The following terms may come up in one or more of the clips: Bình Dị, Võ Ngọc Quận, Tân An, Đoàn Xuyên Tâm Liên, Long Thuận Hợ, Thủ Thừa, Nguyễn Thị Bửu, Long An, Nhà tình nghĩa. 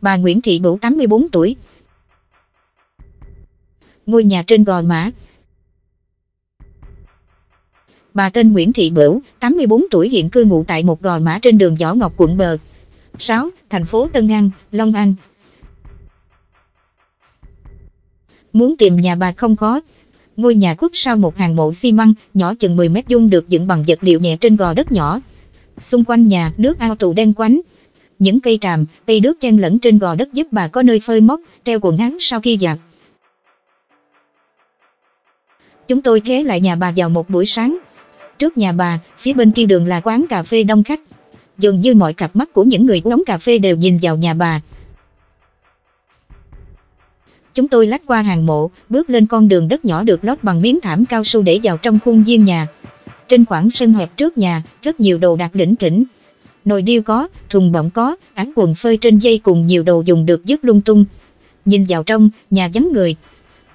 bà Nguyễn Thị Bửu 84 tuổi. Ngôi nhà trên Gò Mã. Bà tên Nguyễn Thị Bửu, 84 tuổi, hiện cư ngụ tại một Gò Mã trên đường Võ Ngọc, quận Bờ 6, thành phố Tân An, Long An. Muốn tìm nhà bà không khó. Ngôi nhà khuất sau một hàng mộ xi măng, nhỏ chừng 10 mét vuông, được dựng bằng vật liệu nhẹ trên gò đất nhỏ. Xung quanh nhà, nước ao tù đen quánh. Những cây tràm, cây đước chen lẫn trên gò đất giúp bà có nơi phơi móc, treo quần áo sau khi giặt. Chúng tôi ghé lại nhà bà vào một buổi sáng. Trước nhà bà, phía bên kia đường là quán cà phê đông khách. Dường như mọi cặp mắt của những người uống cà phê đều nhìn vào nhà bà. Chúng tôi lách qua hàng mộ, bước lên con đường đất nhỏ được lót bằng miếng thảm cao su để vào trong khuôn viên nhà. Trên khoảng sân hẹp trước nhà, rất nhiều đồ đạc lỉnh kỉnh. Nồi điêu có, thùng bọng có, áo quần phơi trên dây cùng nhiều đồ dùng được vứt lung tung. Nhìn vào trong, nhà vắng người.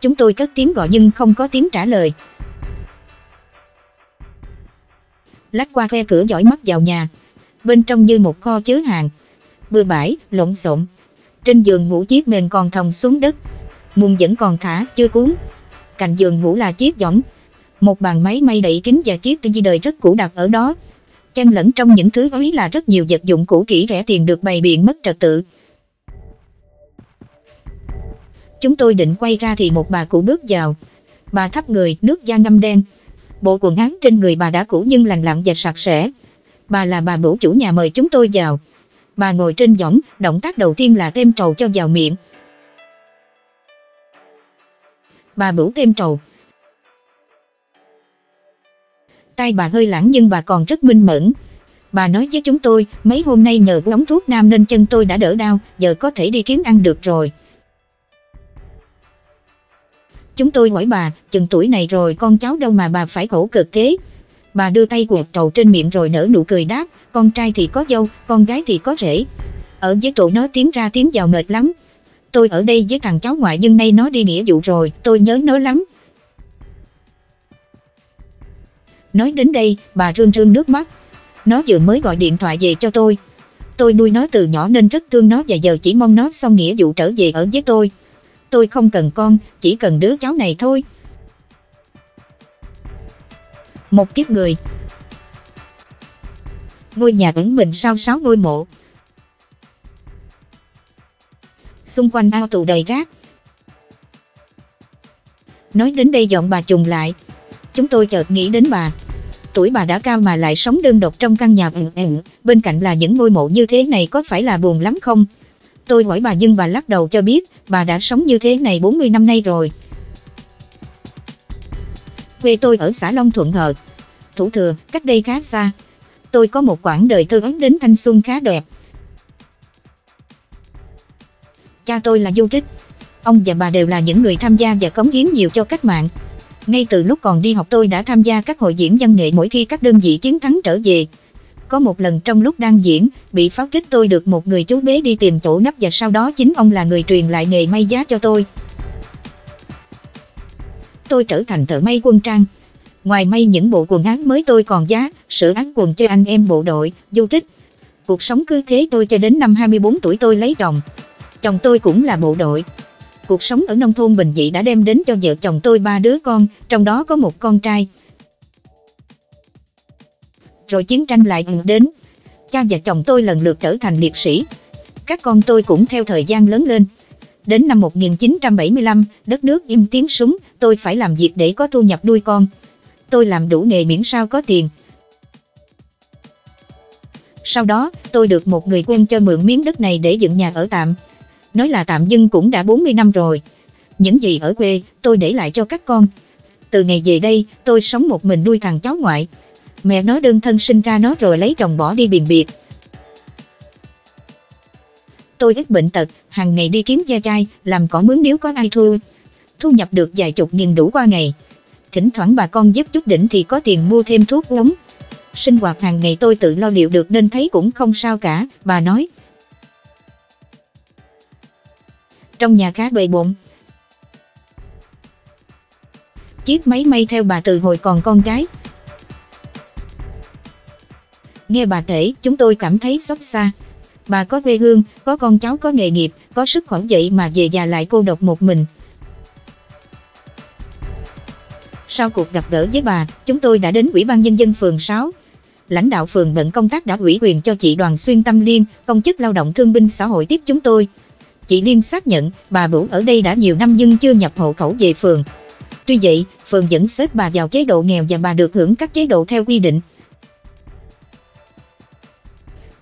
Chúng tôi cất tiếng gọi nhưng không có tiếng trả lời. Lách qua khe cửa dõi mắt vào nhà. Bên trong như một kho chứa hàng. Bừa bãi, lộn xộn. Trên giường ngủ chiếc mền còn thòng xuống đất. Mùng vẫn còn thả, chưa cuốn. Cạnh giường ngủ là chiếc võng. Một bàn máy may đậy kín và chiếc tivi đời rất cũ đặt ở đó. Chen lẫn trong những thứ ấy là rất nhiều vật dụng cũ kỹ rẻ tiền được bày biện mất trật tự. Chúng tôi định quay ra thì một bà cụ bước vào. Bà thấp người, nước da ngâm đen. Bộ quần áo trên người bà đã cũ nhưng lành lặn và sạch sẽ. Bà là bà Bửu, chủ nhà mời chúng tôi vào. Bà ngồi trên võng, động tác đầu tiên là thêm trầu cho vào miệng. Bà Bửu thêm trầu. Tay bà hơi lãng nhưng bà còn rất minh mẫn. Bà nói với chúng tôi, mấy hôm nay nhờ uống thuốc nam nên chân tôi đã đỡ đau, giờ có thể đi kiếm ăn được rồi. Chúng tôi hỏi bà, chừng tuổi này rồi con cháu đâu mà bà phải khổ cực thế? Bà đưa tay quẹt trầu trên miệng rồi nở nụ cười đáp, con trai thì có dâu, con gái thì có rể. Ở với tụi nó tiếng ra tiếng vào mệt lắm. Tôi ở đây với thằng cháu ngoại nhưng nay nó đi nghĩa vụ rồi, tôi nhớ nó lắm. Nói đến đây, bà rưng rưng nước mắt. Nó vừa mới gọi điện thoại về cho tôi. Tôi nuôi nó từ nhỏ nên rất thương nó và giờ chỉ mong nó xong nghĩa vụ trở về ở với tôi. Tôi không cần con, chỉ cần đứa cháu này thôi. Một kiếp người. Ngôi nhà ẩn mình sau 6 ngôi mộ. Xung quanh ao tù đầy rác. Nói đến đây giọng bà trùng lại. Chúng tôi chợt nghĩ đến bà. Tuổi bà đã cao mà lại sống đơn độc trong căn nhà bên cạnh là những ngôi mộ như thế này, có phải là buồn lắm không? Tôi hỏi bà nhưng bà lắc đầu cho biết bà đã sống như thế này 40 năm nay rồi. Quê tôi ở xã Long Thuận Hợ, Thủ Thừa, cách đây khá xa. Tôi có một quãng đời thơ ấu đến thanh xuân khá đẹp. Cha tôi là du kích. Ông và bà đều là những người tham gia và cống hiến nhiều cho cách mạng. Ngay từ lúc còn đi học tôi đã tham gia các hội diễn văn nghệ mỗi khi các đơn vị chiến thắng trở về. Có một lần trong lúc đang diễn, bị pháo kích, tôi được một người chú bế đi tìm chỗ nấp và sau đó chính ông là người truyền lại nghề may vá cho tôi. Tôi trở thành thợ may quân trang. Ngoài may những bộ quần áo mới tôi còn vá, sửa áo quần cho anh em bộ đội, du kích. Cuộc sống cứ thế tôi cho đến năm 24 tuổi tôi lấy chồng. Chồng tôi cũng là bộ đội. Cuộc sống ở nông thôn Bình Dị đã đem đến cho vợ chồng tôi 3 đứa con, trong đó có một con trai. Rồi chiến tranh lại đến. Cha và chồng tôi lần lượt trở thành liệt sĩ. Các con tôi cũng theo thời gian lớn lên. Đến năm 1975, đất nước im tiếng súng, tôi phải làm việc để có thu nhập nuôi con. Tôi làm đủ nghề miễn sao có tiền. Sau đó, tôi được một người quen cho mượn miếng đất này để dựng nhà ở tạm. Nói là tạm nhưng cũng đã 40 năm rồi. Những gì ở quê, tôi để lại cho các con. Từ ngày về đây, tôi sống một mình nuôi thằng cháu ngoại. Mẹ nó đơn thân sinh ra nó rồi lấy chồng bỏ đi biền biệt. Tôi ít bệnh tật, hàng ngày đi kiếm ve chai, làm cỏ mướn nếu có ai thua. Thu nhập được vài chục nghìn đủ qua ngày. Thỉnh thoảng bà con giúp chút đỉnh thì có tiền mua thêm thuốc uống. Sinh hoạt hàng ngày tôi tự lo liệu được nên thấy cũng không sao cả, bà nói. Trong nhà khá bề bộn. Chiếc máy may theo bà từ hồi còn con gái. Nghe bà kể, chúng tôi cảm thấy xót xa. bà có quê hương, có con cháu, có nghề nghiệp, có sức khỏe, vậy mà về già lại cô độc một mình. Sau cuộc gặp gỡ với bà, chúng tôi đã đến Ủy ban Nhân dân phường 6. Lãnh đạo phường nhận công tác đã ủy quyền cho chị Đoàn Xuyên Tâm Liên, công chức lao động thương binh xã hội tiếp chúng tôi. Chị Liên xác nhận bà Bửu ở đây đã nhiều năm nhưng chưa nhập hộ khẩu về phường. Tuy vậy, phường vẫn xếp bà vào chế độ nghèo và bà được hưởng các chế độ theo quy định.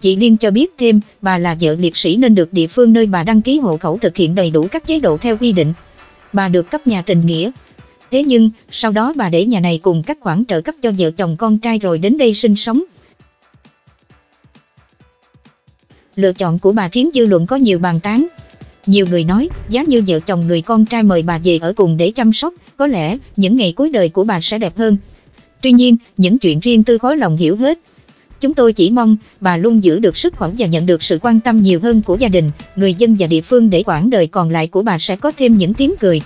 Chị Liên cho biết thêm, bà là vợ liệt sĩ nên được địa phương nơi bà đăng ký hộ khẩu thực hiện đầy đủ các chế độ theo quy định. Bà được cấp nhà tình nghĩa. Thế nhưng, sau đó bà để nhà này cùng các khoản trợ cấp cho vợ chồng con trai rồi đến đây sinh sống. Lựa chọn của bà khiến dư luận có nhiều bàn tán. Nhiều người nói, giá như vợ chồng người con trai mời bà về ở cùng để chăm sóc, có lẽ những ngày cuối đời của bà sẽ đẹp hơn. Tuy nhiên, những chuyện riêng tư khó lòng hiểu hết. Chúng tôi chỉ mong bà luôn giữ được sức khỏe và nhận được sự quan tâm nhiều hơn của gia đình, người dân và địa phương để quãng đời còn lại của bà sẽ có thêm những tiếng cười.